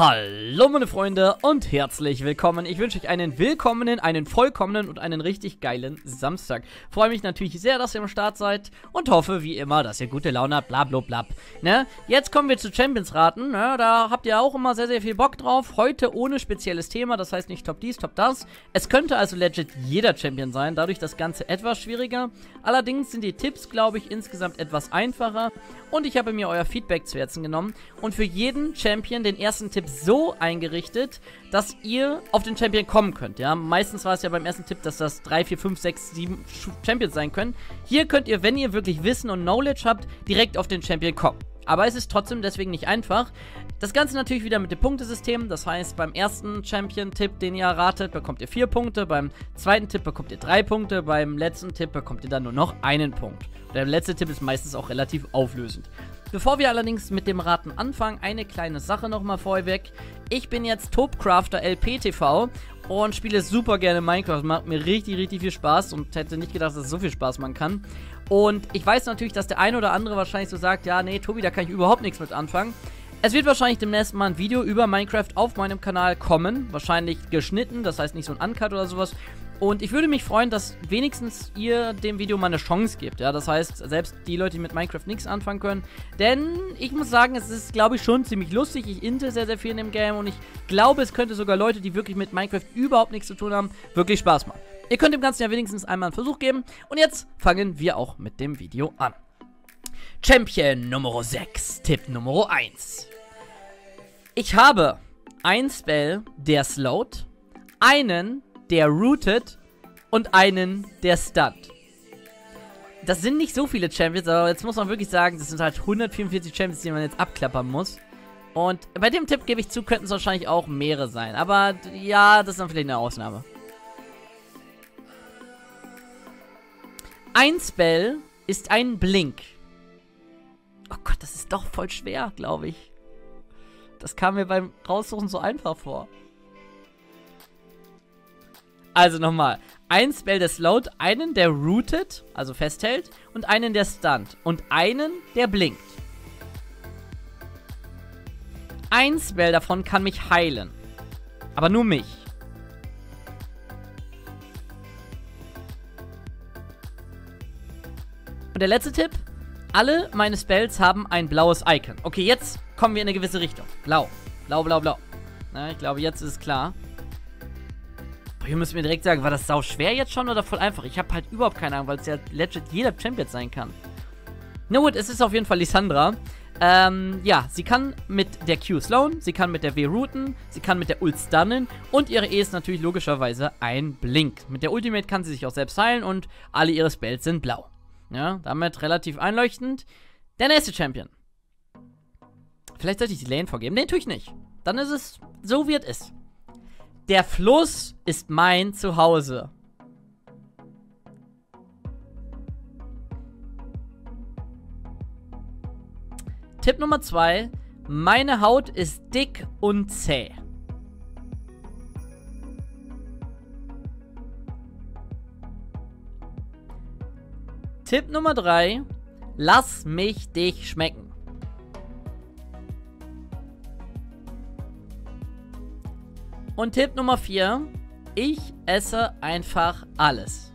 Hallo meine Freunde und herzlich willkommen. Ich wünsche euch einen willkommenen, einen vollkommenen und einen richtig geilen Samstag. Freue mich natürlich sehr, dass ihr am Start seid und hoffe wie immer, dass ihr gute Laune habt, blablabla. Ne? Jetzt kommen wir zu Champions raten, ne? Da habt ihr auch immer sehr, sehr viel Bock drauf. Heute ohne spezielles Thema, das heißt nicht Top dies, Top das. Es könnte also legit jeder Champion sein, dadurch das Ganze etwas schwieriger. Allerdings sind die Tipps, glaube ich, insgesamt etwas einfacher und ich habe mir euer Feedback zu Herzen genommen und für jeden Champion den ersten Tipp so eingerichtet, dass ihr auf den Champion kommen könnt, ja. Meistens war es ja beim ersten Tipp, dass das 3, 4, 5, 6, 7 Champions sein können. Hier könnt ihr, wenn ihr wirklich Wissen und Knowledge habt, direkt auf den Champion kommen. Aber es ist trotzdem deswegen nicht einfach. Das Ganze natürlich wieder mit dem Punktesystem. Das heißt, beim ersten Champion-Tipp, den ihr erratet, bekommt ihr 4 Punkte. Beim zweiten Tipp bekommt ihr 3 Punkte. Beim letzten Tipp bekommt ihr dann nur noch einen Punkt. Der letzte Tipp ist meistens auch relativ auflösend. Bevor wir allerdings mit dem Raten anfangen, eine kleine Sache nochmal vorweg. Ich bin jetzt Topcrafter LPTV und spiele super gerne Minecraft. Macht mir richtig, richtig viel Spaß und hätte nicht gedacht, dass es so viel Spaß machen kann. Und ich weiß natürlich, dass der ein oder andere wahrscheinlich so sagt, ja, nee, Tobi, da kann ich überhaupt nichts mit anfangen. Es wird wahrscheinlich demnächst mal ein Video über Minecraft auf meinem Kanal kommen. Wahrscheinlich geschnitten, das heißt nicht so ein Uncut oder sowas. Und ich würde mich freuen, dass wenigstens ihr dem Video mal eine Chance gebt. Ja, das heißt, selbst die Leute, die mit Minecraft nichts anfangen können. Denn ich muss sagen, es ist, glaube ich, schon ziemlich lustig. Ich inte sehr, sehr viel in dem Game. Und ich glaube, es könnte sogar Leute, die wirklich mit Minecraft überhaupt nichts zu tun haben, wirklich Spaß machen. Ihr könnt dem Ganzen ja wenigstens einmal einen Versuch geben. Und jetzt fangen wir auch mit dem Video an. Champion Nummer 6, Tipp Nummer 1. Ich habe einen Spell, der slowt, einen, der rootet und einen, der stunt. Das sind nicht so viele Champions, aber jetzt muss man wirklich sagen, das sind halt 144 Champions, die man jetzt abklappern muss. Und bei dem Tipp, gebe ich zu, könnten es wahrscheinlich auch mehrere sein. Aber ja, das ist dann vielleicht eine Ausnahme. Ein Spell ist ein Blink. Oh Gott, das ist doch voll schwer, glaube ich. Das kam mir beim Raussuchen so einfach vor. Also nochmal. Ein Spell, der slowt, einen, der rootet, also festhält, und einen, der stunt. Und einen, der blinkt. Ein Spell davon kann mich heilen. Aber nur mich. Und der letzte Tipp. Alle meine Spells haben ein blaues Icon. Okay, jetzt kommen wir in eine gewisse Richtung. Blau. Blau, blau, blau. Na, ich glaube, jetzt ist es klar. Boah, hier müssen wir direkt sagen, war das sau schwer jetzt schon oder voll einfach? Ich habe halt überhaupt keine Ahnung, weil es ja legit jeder Champion sein kann. Na gut, es ist auf jeden Fall Lissandra. Ja, sie kann mit der Q slowen, sie kann mit der W routen, sie kann mit der Ult stunnen und ihre E ist natürlich logischerweise ein Blink. Mit der Ultimate kann sie sich auch selbst heilen und alle ihre Spells sind blau. Ja, damit relativ einleuchtend. Der nächste Champion. Vielleicht sollte ich die Lane vorgeben. Nee, tue ich nicht. Dann ist es, so wird es. Der Fluss ist mein Zuhause. Tipp Nummer 2. Meine Haut ist dick und zäh. Tipp Nummer 3, lass mich dich schmecken. Und Tipp Nummer 4, ich esse einfach alles.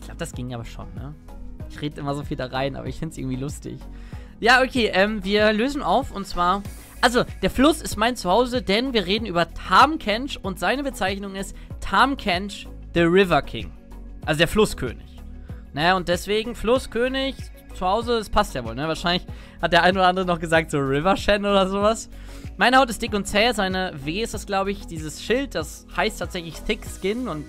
Ich glaube, das ging aber schon, ne? Ich rede immer so viel da rein, aber ich finde es irgendwie lustig. Ja, okay, wir lösen auf und zwar... Also, der Fluss ist mein Zuhause, denn wir reden über Tamkench und seine Bezeichnung ist Tamkench, the River King. Also der Flusskönig. Naja, und deswegen Flusskönig, Zuhause, das passt ja wohl, ne? Wahrscheinlich hat der ein oder andere noch gesagt, so River Shen oder sowas. Meine Haut ist dick und zäh, seine W ist das, glaube ich, dieses Schild, das heißt tatsächlich Thick Skin und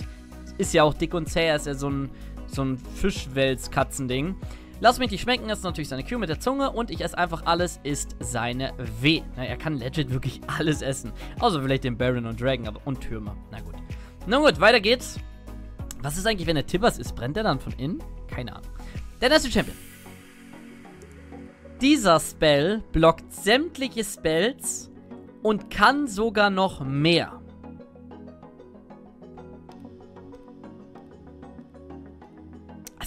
ist ja auch dick und zäh, ist ja so ein Fischwels-Katzending. Lass mich nicht schmecken, das ist natürlich seine Q mit der Zunge und ich esse einfach alles, ist seine W. Na, er kann legit wirklich alles essen. Außer vielleicht den Baron und Dragon aber und Türme. Na gut. Na gut, weiter geht's. Was ist eigentlich, wenn der Tibbers ist? Brennt er dann von innen? Keine Ahnung. Der nächste Champion. Dieser Spell blockt sämtliche Spells und kann sogar noch mehr.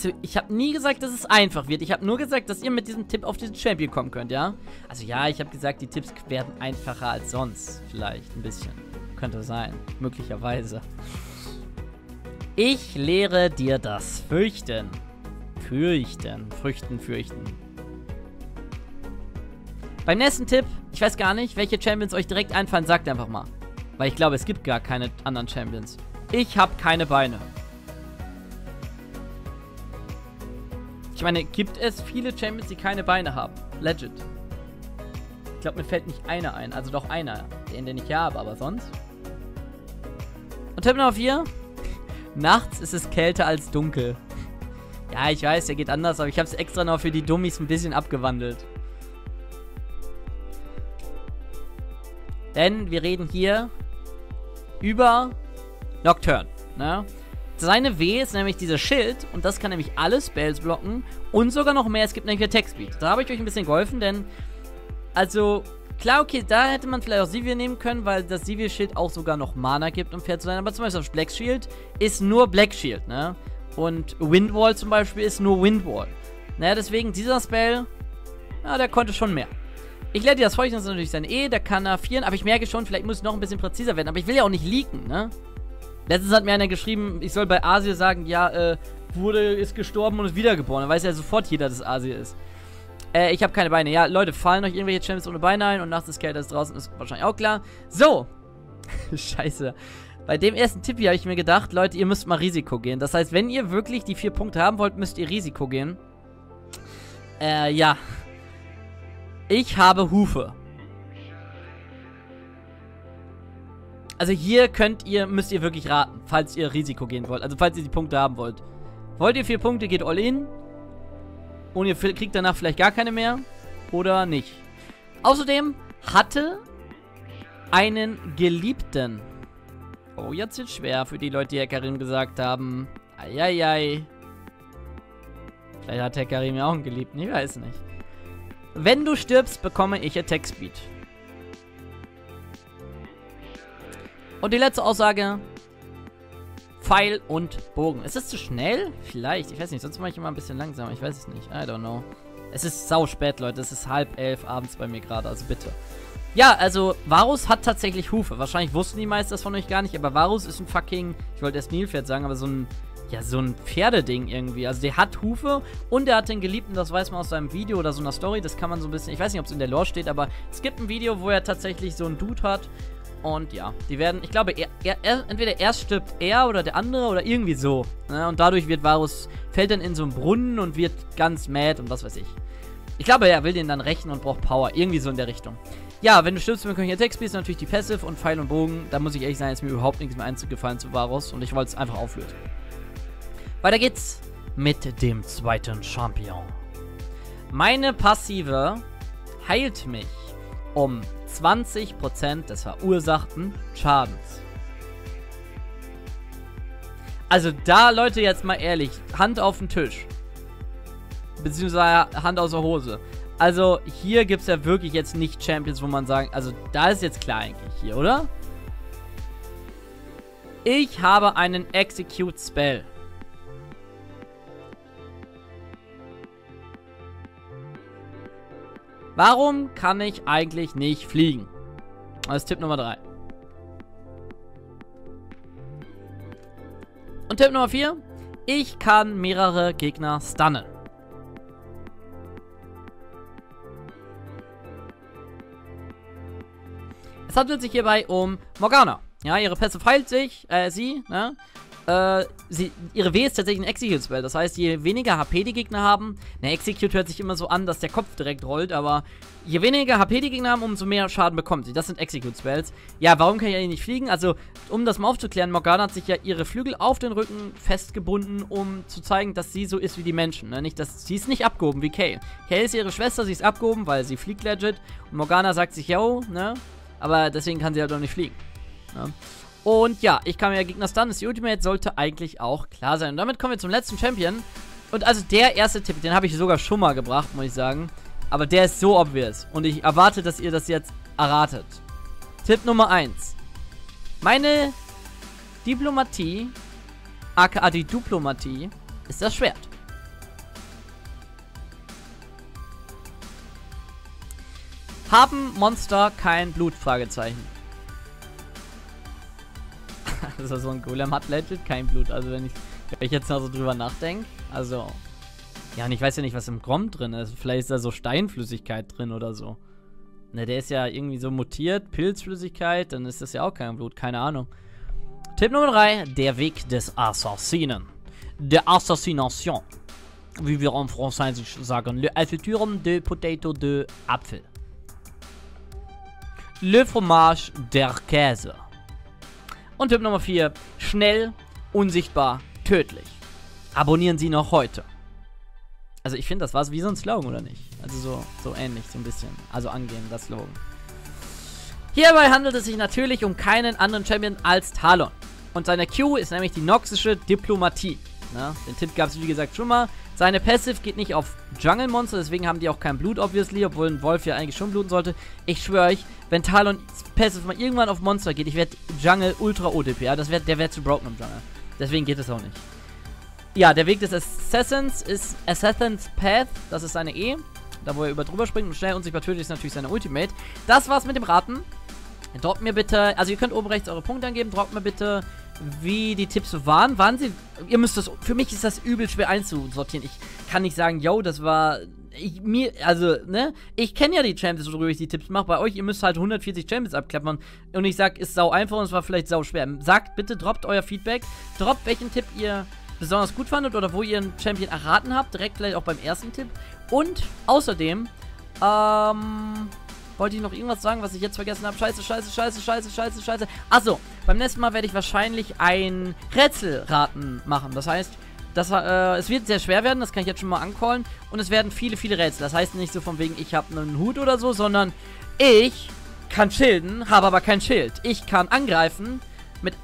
Also, ich habe nie gesagt, dass es einfach wird. Ich habe nur gesagt, dass ihr mit diesem Tipp auf diesen Champion kommen könnt, ja? Also ja, ich habe gesagt, die Tipps werden einfacher als sonst. Vielleicht ein bisschen. Könnte sein. Möglicherweise. Ich lehre dir das Fürchten. Fürchten. Beim nächsten Tipp, ich weiß gar nicht, welche Champions euch direkt einfallen, sagt einfach mal. Weil ich glaube, es gibt gar keine anderen Champions. Ich habe keine Beine. Ich meine, gibt es viele Champions, die keine Beine haben? Legit. Ich glaube, mir fällt nicht einer ein. Also doch einer, den ich ja habe, aber sonst. Und Tipp Nummer 4. Nachts ist es kälter als dunkel. Ja, ich weiß, der geht anders, aber ich habe es extra noch für die Dummies ein bisschen abgewandelt. Denn wir reden hier über Nocturne, ne? Seine W ist nämlich dieses Schild und das kann nämlich alle Spells blocken und sogar noch mehr. Es gibt nämlich Attack Speed. Da habe ich euch ein bisschen geholfen, denn, also, klar, okay, da hätte man vielleicht auch Sivir nehmen können, weil das Sivir-Schild auch sogar noch Mana gibt, um fair zu sein. Aber zum Beispiel das Black Shield ist nur Black Shield, ne? Und Windwall zum Beispiel ist nur Windwall. Naja, deswegen dieser Spell, ja, der konnte schon mehr. Ich lerne dir das Feuchten, das ist natürlich sein E, da kann er 4, aber ich merke schon, vielleicht muss ich noch ein bisschen präziser werden. Aber ich will ja auch nicht leaken, ne? Letztens hat mir einer geschrieben, ich soll bei Azir sagen, ja, ist gestorben und ist wiedergeboren. Dann weiß ja sofort jeder, dass Azir ist. Ich habe keine Beine. Ja, Leute, fallen euch irgendwelche Champions ohne Beine ein und nachts ist kälter ist draußen, ist wahrscheinlich auch klar. So. Scheiße. Bei dem ersten Tipp hier habe ich mir gedacht, Leute, ihr müsst mal Risiko gehen. Das heißt, wenn ihr wirklich die 4 Punkte haben wollt, müsst ihr Risiko gehen. Ja. Ich habe Hufe. Also hier müsst ihr wirklich raten, falls ihr Risiko gehen wollt. Also falls ihr die Punkte haben wollt. Wollt ihr 4 Punkte, geht all in. Und ihr kriegt danach vielleicht gar keine mehr. Oder nicht. Außerdem hatte einen Geliebten. Oh, jetzt wird's schwer für die Leute, die Hecarim gesagt haben. Eieiei. Vielleicht hat Hecarim ja auch einen Geliebten, ich weiß nicht. Wenn du stirbst, bekomme ich Attack Speed. Und die letzte Aussage: Pfeil und Bogen. Ist das zu schnell? Vielleicht. Ich weiß nicht. Sonst mache ich immer ein bisschen langsamer. Ich weiß es nicht. I don't know. Es ist sau spät, Leute. Es ist 22:30 abends bei mir gerade. Also bitte. Ja, also Varus hat tatsächlich Hufe. Wahrscheinlich wussten die meisten das von euch gar nicht. Aber Varus ist ein fucking, ich wollte erst Nilpferd sagen, aber so ein, ja, so ein Pferdeding irgendwie. Also der hat Hufe und der hat den Geliebten. Das weiß man aus seinem Video oder so einer Story. Das kann man so ein bisschen, ich weiß nicht, ob es in der Lore steht, aber es gibt ein Video, wo er tatsächlich so einen Dude hat. Und ja, die werden, ich glaube, entweder erst stirbt er oder der andere oder irgendwie so. Ne? Und dadurch wird Varus, fällt dann in so einen Brunnen und wird ganz mad und was weiß ich. Ich glaube, er will den dann rächen und braucht Power. Irgendwie so in der Richtung. Ja, wenn du stirbst, bekomme ich Attack Speed, natürlich die Passive und Pfeil und Bogen. Da muss ich ehrlich sein, ist mir überhaupt nichts mehr eingefallen zu Varus und ich wollte es einfach auflösen. Weiter geht's mit dem zweiten Champion. Meine Passive heilt mich um 20% des verursachten Schadens. Also da, Leute, jetzt mal ehrlich, Hand auf den Tisch. Beziehungsweise Hand aus der Hose. Also hier gibt es ja wirklich jetzt nicht Champions, wo man sagen, also da ist jetzt klar eigentlich hier, oder? Ich habe einen Execute Spell. Warum kann ich eigentlich nicht fliegen? Das ist Tipp Nummer 3. Und Tipp Nummer 4. Ich kann mehrere Gegner stunnen. Es handelt sich hierbei um Morgana. Ja, ihre Pässe feilt sich, ihre W ist tatsächlich ein Execute-Spell, das heißt, je weniger HP die Gegner haben, ne, Execute hört sich immer so an, dass der Kopf direkt rollt, aber je weniger HP die Gegner haben, umso mehr Schaden bekommt sie. Das sind Execute-Spells. Ja, warum kann ich eigentlich nicht fliegen? Also, um das mal aufzuklären, Morgana hat sich ja ihre Flügel auf den Rücken festgebunden, um zu zeigen, dass sie so ist wie die Menschen, ne? Nicht, dass sie ist nicht abgehoben wie Kayle. Kayle ist ihre Schwester, sie ist abgehoben, weil sie fliegt legit und Morgana sagt sich, yo, ne? Aber deswegen kann sie halt auch nicht fliegen, ne? Und ja, ich kann mir ja Gegner stunnen. Die Ultimate sollte eigentlich auch klar sein. Und damit kommen wir zum letzten Champion. Und also der erste Tipp, den habe ich sogar schon mal gebracht, muss ich sagen. Aber der ist so obvious. Und ich erwarte, dass ihr das jetzt erratet. Tipp Nummer 1. Meine Diplomatie, aka die Diplomatie, ist das Schwert. Haben Monster kein Blut? Fragezeichen. Also so ein Golem hat legit kein Blut. Also wenn ich jetzt mal so drüber nachdenke. Also. Ja, und ich weiß ja nicht, was im Grom drin ist. Vielleicht ist da so Steinflüssigkeit drin oder so. Ne, der ist ja irgendwie so mutiert. Pilzflüssigkeit, dann ist das ja auch kein Blut. Keine Ahnung. Tipp Nummer 3. Der Weg des Assassinen. Der Assassination. Wie wir en Französisch sagen. Le Alphiturum de Potato de Apfel. Le Fromage der Käse. Und Tipp Nummer 4. Schnell, unsichtbar, tödlich. Abonnieren Sie noch heute. Also ich finde, das war wie so ein Slogan, oder nicht? Also so ähnlich, so ein bisschen. Also angehen, das Slogan. Hierbei handelt es sich natürlich um keinen anderen Champion als Talon. Und seine Q ist nämlich die noxische Diplomatie. Ne? Den Tipp gab es, wie gesagt, schon mal. Seine Passive geht nicht auf Jungle-Monster, deswegen haben die auch kein Blut, obviously. Obwohl ein Wolf ja eigentlich schon bluten sollte. Ich schwöre euch, wenn Talon Passive mal irgendwann auf Monster geht, ich werde Jungle Ultra OTP. Ja, der wäre zu broken im Jungle. Deswegen geht das auch nicht. Ja, der Weg des Assassins ist Assassin's Path. Das ist seine E. Da, wo er über drüber springt und schnell unsichtbar tötet, ist natürlich seine Ultimate. Das war's mit dem Raten. Droppt mir bitte, also ihr könnt oben rechts eure Punkte angeben. Droppt mir bitte, wie die Tipps waren. Waren sie, ihr müsst das, für mich ist das übel schwer einzusortieren. Ich kann nicht sagen, yo, das war, ich kenne ja die Champions, worüber ich die Tipps mache. Bei euch, ihr müsst halt 140 Champions abklappern. Und ich sag, ist sau einfach und es war vielleicht sau schwer. Sagt bitte, droppt euer Feedback. Droppt, welchen Tipp ihr besonders gut fandet oder wo ihr einen Champion erraten habt. Direkt vielleicht auch beim ersten Tipp. Und außerdem, wollte ich noch irgendwas sagen, was ich jetzt vergessen habe? Scheiße. Achso, beim nächsten Mal werde ich wahrscheinlich ein Rätselraten machen. Das heißt, es wird sehr schwer werden, das kann ich jetzt schon mal ancallen. Und es werden viele, viele Rätsel. Das heißt nicht so von wegen, ich habe einen Hut oder so, sondern ich kann schilden, habe aber kein Schild. Ich kann angreifen, mit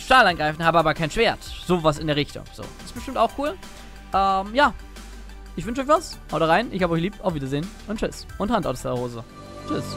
Stahl angreifen, habe aber kein Schwert. Sowas in der Richtung. So, ist bestimmt auch cool. Ja, ich wünsche euch was. Haut rein, ich habe euch lieb. Auf Wiedersehen und tschüss. Und Hand aus der Hose. Tschüss.